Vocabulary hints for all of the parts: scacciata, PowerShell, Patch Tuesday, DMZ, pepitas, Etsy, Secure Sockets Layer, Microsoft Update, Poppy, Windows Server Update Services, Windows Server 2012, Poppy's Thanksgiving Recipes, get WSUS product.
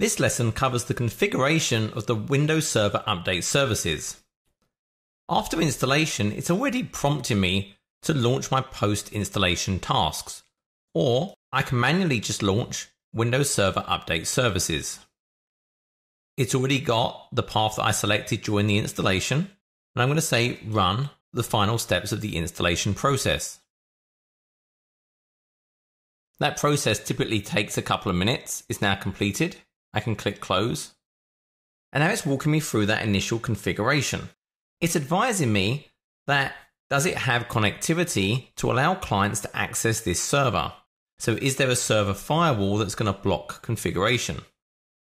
This lesson covers the configuration of the Windows Server Update Services. After installation, it's already prompting me to launch my post-installation tasks, or I can manually just launch Windows Server Update Services. It's already got the path that I selected during the installation, and I'm going to say run the final steps of the installation process. That process typically takes a couple of minutes. It's now completed. I can click close, and now it's walking me through that initial configuration. It's advising me that does it have connectivity to allow clients to access this server? So is there a server firewall that's going to block configuration?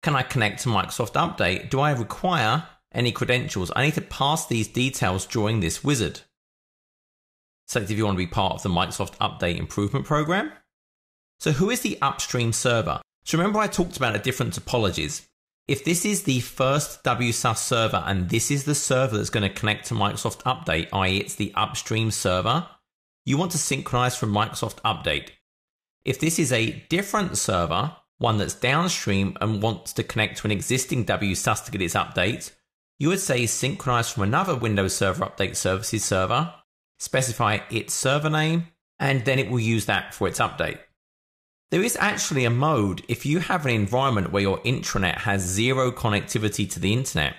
Can I connect to Microsoft Update? Do I require any credentials? I need to pass these details during this wizard. Select if you want to be part of the Microsoft Update Improvement Program. So who is the upstream server? So remember I talked about the different topologies. If this is the first WSUS server and this is the server that's going to connect to Microsoft Update, i.e. it's the upstream server, you want to synchronize from Microsoft Update. If this is a different server, one that's downstream and wants to connect to an existing WSUS to get its update, you would say synchronize from another Windows Server Update Services server, specify its server name, and then it will use that for its update. There is actually a mode if you have an environment where your intranet has zero connectivity to the internet.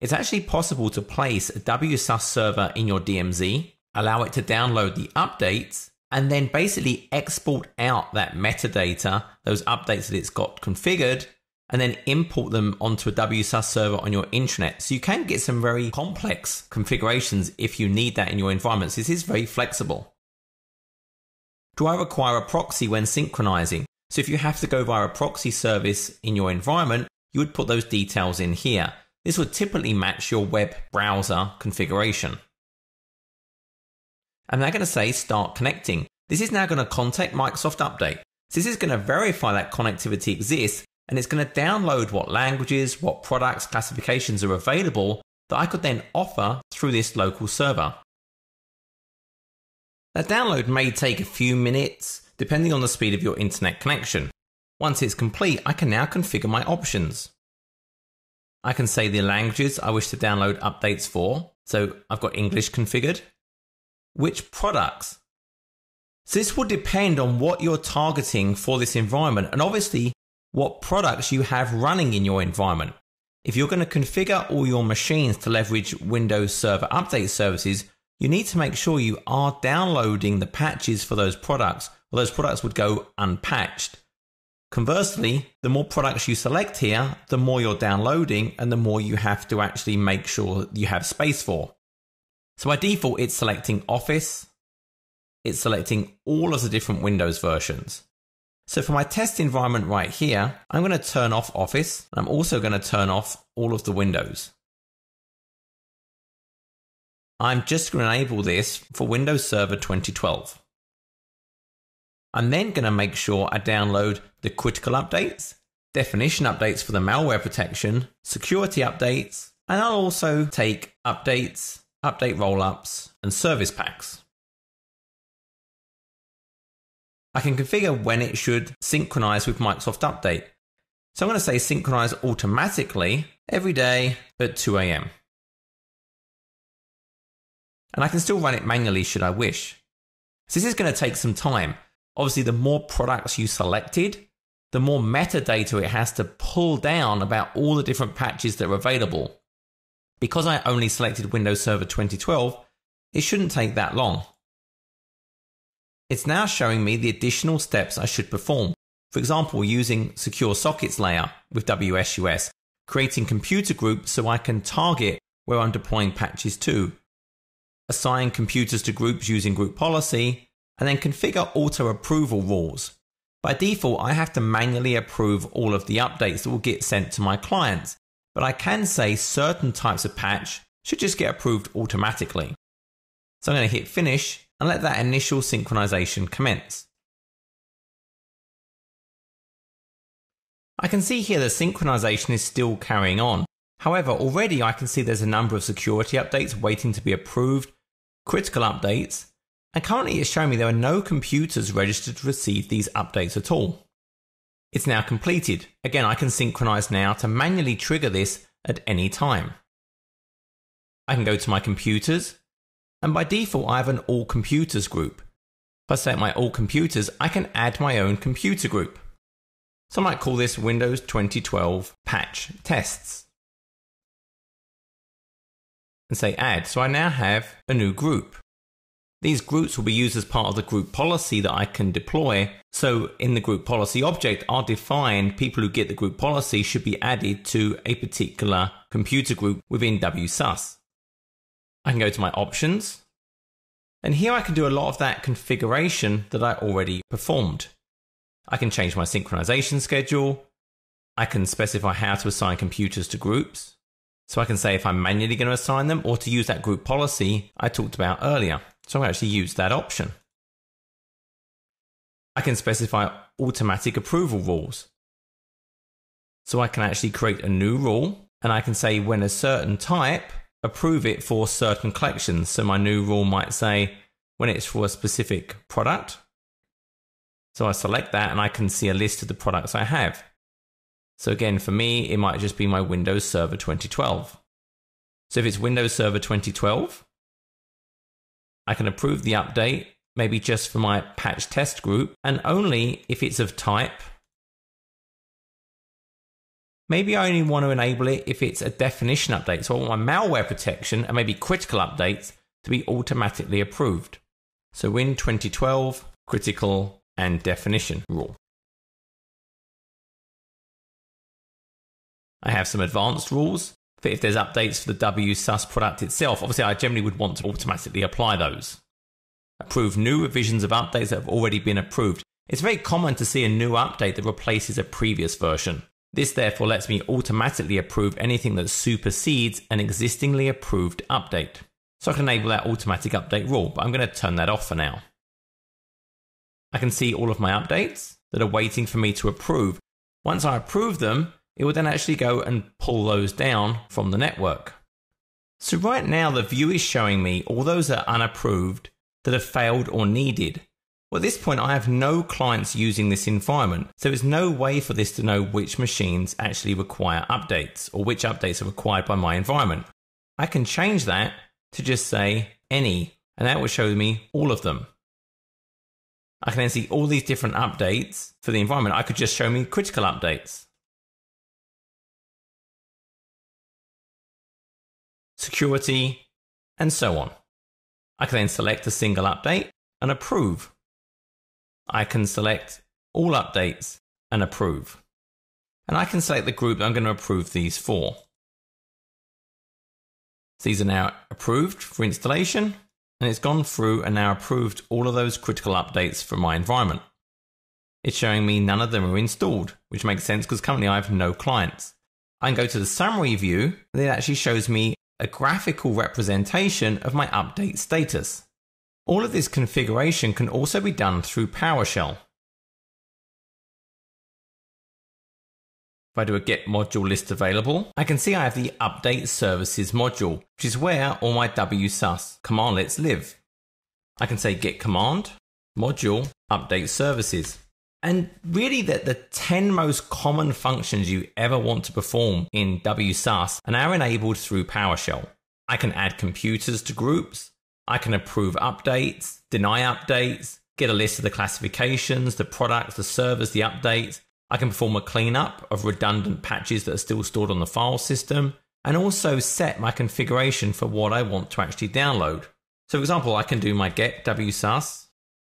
It's actually possible to place a WSUS server in your DMZ, allow it to download the updates, and then basically export out that metadata, those updates that it's got configured, and then import them onto a WSUS server on your intranet. So you can get some very complex configurations if you need that in your environment. So this is very flexible. Do I require a proxy when synchronizing? So if you have to go via a proxy service in your environment, you would put those details in here. This would typically match your web browser configuration. I'm now going to say start connecting. This is now going to contact Microsoft Update. So this is going to verify that connectivity exists, and it's going to download what languages, what products, classifications are available that I could then offer through this local server. That download may take a few minutes, depending on the speed of your internet connection. Once it's complete, I can now configure my options. I can say the languages I wish to download updates for, so I've got English configured. Which products? So this will depend on what you're targeting for this environment, and obviously what products you have running in your environment. If you're going to configure all your machines to leverage Windows Server Update Services, you need to make sure you are downloading the patches for those products, or those products would go unpatched. Conversely, the more products you select here, the more you're downloading and the more you have to actually make sure you have space for. So by default, it's selecting Office. It's selecting all of the different Windows versions. So for my test environment right here, I'm going to turn off Office. I'm also going to turn off all of the Windows. I'm just going to enable this for Windows Server 2012. I'm then going to make sure I download the critical updates, definition updates for the malware protection, security updates, and I'll also take updates, update rollups, and service packs. I can configure when it should synchronize with Microsoft Update. So I'm going to say synchronize automatically every day at 2 a.m. And I can still run it manually should I wish. So this is going to take some time. Obviously, the more products you selected, the more metadata it has to pull down about all the different patches that are available. Because I only selected Windows Server 2012, it shouldn't take that long. It's now showing me the additional steps I should perform. For example, using Secure Sockets Layer with WSUS, creating computer groups so I can target where I'm deploying patches to, assign computers to groups using group policy, and then configure auto approval rules. By default, I have to manually approve all of the updates that will get sent to my clients, but I can say certain types of patch should just get approved automatically. So I'm going to hit finish and let that initial synchronization commence. I can see here the synchronization is still carrying on. However, already I can see there's a number of security updates waiting to be approved, critical updates, and currently it's showing me there are no computers registered to receive these updates at all. It's now completed. Again, I can synchronize now to manually trigger this at any time. I can go to my computers, and by default I have an all computers group. If I select my all computers, I can add my own computer group. So I might call this Windows 2012 Patch Tests and say add. So I now have a new group. These groups will be used as part of the group policy that I can deploy. So in the group policy object, I'll define people who get the group policy should be added to a particular computer group within WSUS. I can go to my options, and here I can do a lot of that configuration that I already performed. I can change my synchronization schedule. I can specify how to assign computers to groups. So I can say if I'm manually going to assign them or to use that group policy I talked about earlier. So I actually use that option. I can specify automatic approval rules. So I can actually create a new rule, and I can say when a certain type, approve it for certain collections. So my new rule might say when it's for a specific product. So I select that and I can see a list of the products I have. So again, for me, it might just be my Windows Server 2012. So if it's Windows Server 2012, I can approve the update, maybe just for my patch test group, and only if it's of type. Maybe I only want to enable it if it's a definition update. So I want my malware protection and maybe critical updates to be automatically approved. So Win 2012, critical and definition rule. I have some advanced rules for if there's updates for the WSUS product itself. Obviously, I generally would want to automatically apply those. Approve new revisions of updates that have already been approved. It's very common to see a new update that replaces a previous version. This therefore lets me automatically approve anything that supersedes an existingly approved update. So I can enable that automatic update rule, but I'm going to turn that off for now. I can see all of my updates that are waiting for me to approve. Once I approve them, it will then actually go and pull those down from the network. So right now the view is showing me all those that are unapproved that have failed or needed. Well, at this point I have no clients using this environment, so there's no way for this to know which machines actually require updates or which updates are required by my environment. I can change that to just say any, and that will show me all of them. I can then see all these different updates for the environment. I could just show me critical updates. Security, and so on. I can then select a single update and approve. I can select all updates and approve. And I can select the group that I'm going to approve these for. These are now approved for installation, and it's gone through and now approved all of those critical updates for my environment. It's showing me none of them are installed, which makes sense because currently I have no clients. I can go to the summary view, and it actually shows me a graphical representation of my update status. All of this configuration can also be done through PowerShell. If I do a Get Module list available, I can see I have the Update Services module, which is where all my WSUS commandlets live. I can say Get Command, Module, Update Services. And really that the 10 most common functions you ever want to perform in WSUS are now enabled through PowerShell. I can add computers to groups. I can approve updates, deny updates, get a list of the classifications, the products, the servers, the updates. I can perform a cleanup of redundant patches that are still stored on the file system, and also set my configuration for what I want to actually download. So for example, I can do my get WSUS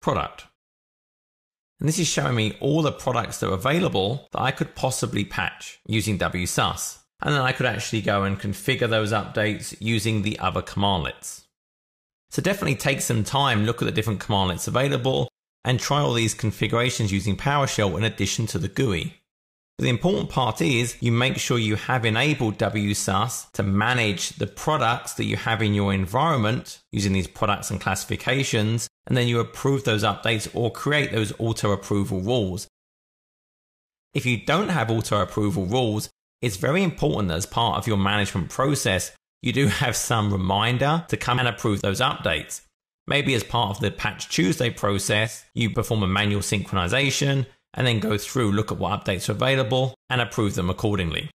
product. And this is showing me all the products that are available that I could possibly patch using WSUS. And then I could actually go and configure those updates using the other commandlets. So definitely take some time, look at the different commandlets available, and try all these configurations using PowerShell in addition to the GUI. But the important part is you make sure you have enabled WSUS to manage the products that you have in your environment using these products and classifications, and then you approve those updates or create those auto-approval rules. If you don't have auto-approval rules, it's very important that as part of your management process, you do have some reminder to come and approve those updates. Maybe as part of the Patch Tuesday process, you perform a manual synchronization, and then go through, look at what updates are available and approve them accordingly.